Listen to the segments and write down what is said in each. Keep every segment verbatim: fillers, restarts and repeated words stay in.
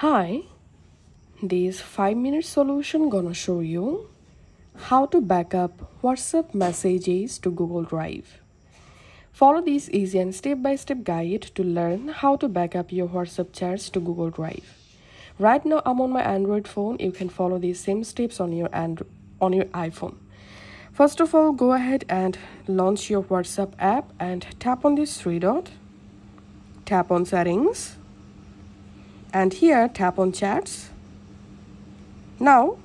Hi, this five minute solution gonna show you how to backup WhatsApp messages to Google Drive. Follow this easy and step-by-step guide to learn how to backup your WhatsApp chats to Google Drive. Right now I'm on my Android phone. You can follow these same steps on your Android, on your iPhone. First of all, go ahead and launch your WhatsApp app and tap on this three dot. Tap on settings. And here tap on chats. Now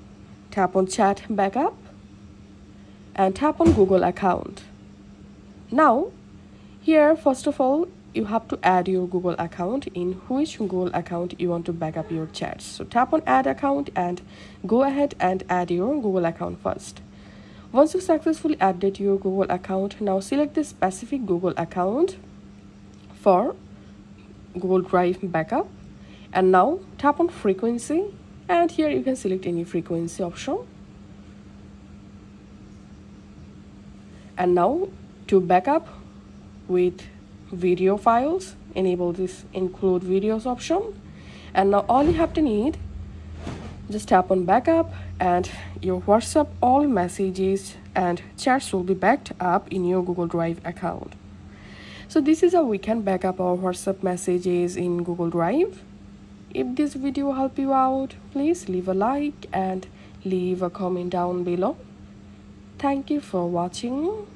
tap on chat backup and tap on Google account. Now here first of all you have to add your Google account, in which Google account you want to backup your chats. So tap on add account and go ahead and add your Google account first. Once you successfully added your Google account, now select the specific Google account for Google Drive backup. And now tap on frequency, and here you can select any frequency option. And now to backup with video files, enable this include videos option. And now all you have to need, just tap on backup and your WhatsApp all messages and chats will be backed up in your Google Drive account. So this is how we can back up our WhatsApp messages in Google Drive. If this video helped you out, please leave a like and leave a comment down below. Thank you for watching.